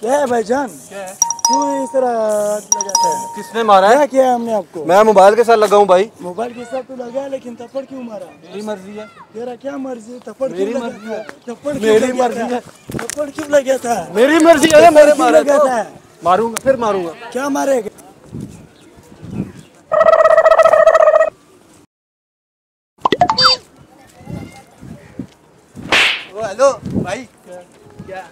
क्या है भाईजान, क्यों इस तरह लगाता है? किसने मारा है? क्या किया हमने आपको? मैं मोबाइल के साथ लगा हूँ भाई। मोबाइल के साथ तो लगा है, लेकिन थप्पड़ क्यों मारा? मेरी मर्जी है। तेरा क्या मर्जी? थप्पड़ मेरी मर्जी है। थप्पड़ क्यों लगा था? मेरी मर्जी है। मेरे मारा था, मारूंगा फिर मारूंगा। क्या मारेगा? हेलो भाई, क्या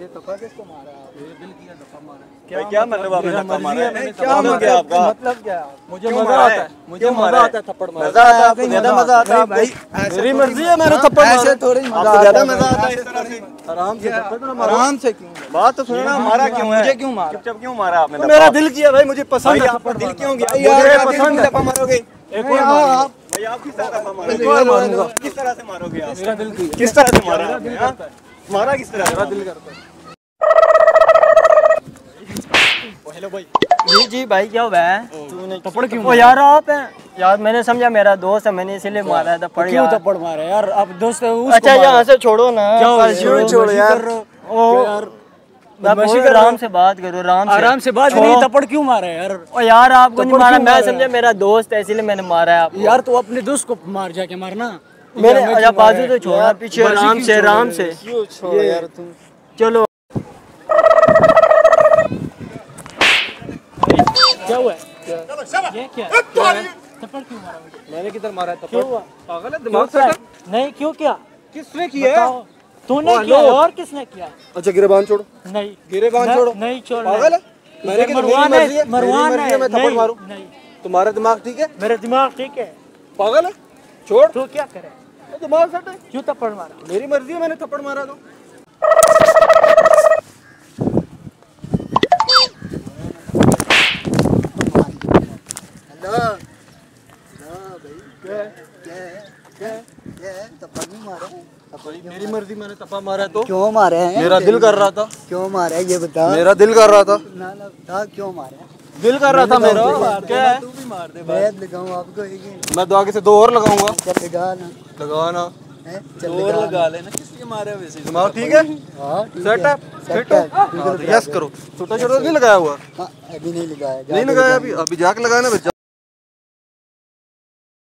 ये दफा किसको मारा? दिल किया दफा मारा। क्या मतलब आपने दफा मारा? क्या मतलब क्या? मुझे मजा आता है, मुझे मजा आता है थप्पड़ मारने में। मजा आता है आपको? ज्यादा मजा आता है भाई। मेरी मर्जी है, मेरा थप्पड़ मारा। ऐसे थोड़ी मजा आता है, ज्यादा मजा आता है इस तरह से। आराम से थप्पड़ ना मारो। आराम से क्यों? बात तो सुनना। मारा क्यों है? मुझे क्यों मारा? चुपचाप क्यों मारा आपने? मेरा दिल किया भाई, मुझे पसंद है। आपका दिल क्यों गया? मुझे पसंद है। दफा मारोगे एक और भाई? आप किस तरह मारोगे? किस तरह से मारोगे आप? मेरा दिल किया। किस तरह से मारा आपने? मारा किस तरह? दिल करता है। हेलो भाई। जी जी भाई, क्या हुआ है? तूने थप्पड़ क्यों? ओ यार आप हैं यार, मैंने समझा मेरा दोस्त है, मैंने इसीलिए मारा है थप्पड़। क्यों थप्पड़ मारा यार? आप दोस्त हो। अच्छा यहाँ से छोड़ो ना, छोड़ो यार। ओ यार आराम से बात करो, आराम से बात करो। थप्पड़ क्यों मारा है यार? ओ यार आपको नहीं मारा, मैं समझा मेरा दोस्त है इसीलिए मैंने मारा है। यार तो अपने दोस्त को मार जाके मारना। मेरे अच्छा बाजू तो छोड़ यार, पीछे आराम से, आराम से छोड़ यार तुम। चलो क्या हुआ? ये क्या थप्पड़ क्यों मारा? मैंने किधर मारा थप्पड़? क्यों हुआ? पागल है दिमाग से? नहीं क्यों? क्या किसने किया? तूने किया और किसने किया? अच्छा गिरेबान छोड़ो। नहीं गिरेबान छोड़ो। नहीं छोड़ो। पागल है। मैंने किधर? मरवान है। मैं थप्पड़ मारूं? नहीं। तुम्हारा दिमाग ठीक है? मेरा दिमाग ठीक है। पागल है, छोड़। तो क्या करे? दिमाग सट है। क्यों थप्पड़ मारा? मेरी मर्जी है, मैंने थप्पड़ मारा। तो मेरी मर्जी, मैंने थप्पड़ मारा। तो क्यों मारे हैं? मेरा दिल कर रहा था। क्यों मारा है ये बता? मेरा दिल कर रहा था ना। क्यों मारा? दिल कर रहा था मेरा। क्या है? तू भी मार दे भाई। लगाऊं आपको एक? मैं आगे से दो और लगाऊंगा। लगाना और लगा लेना। किसने मारा है वैसे? दिमाग ठीक है? सेट है, सेट है। यस करो। छोटा छोटा नहीं लगाया हुआ? अभी नहीं लगाया। नहीं लगाया अभी? अभी जाके लगाना।